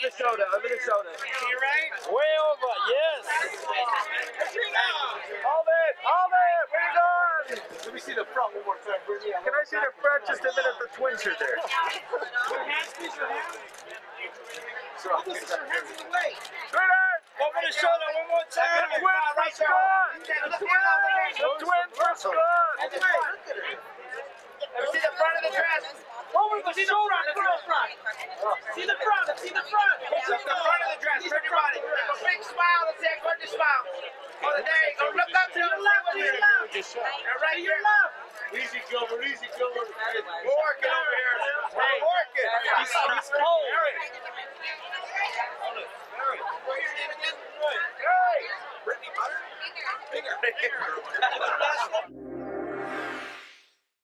Over the shoulder, over the shoulder. To your right? Way over, yes. Hold it, we're gone. Let me see the front one more time, Brittany. Can I see the front just a minute? The twins are there. So I'll just put your hands in the way. Over the shoulder, one more time. The twins for Scott. The twins for Scott. Let me see the front of the dress. Over the shoulder, see the front, see the front. Look at the front of the dress, turn your body. A big smile, let's say a gorgeous smile. Oh, there you go, look up to the left, to your left. Right to your left. Easy, Glover, easy, Glover.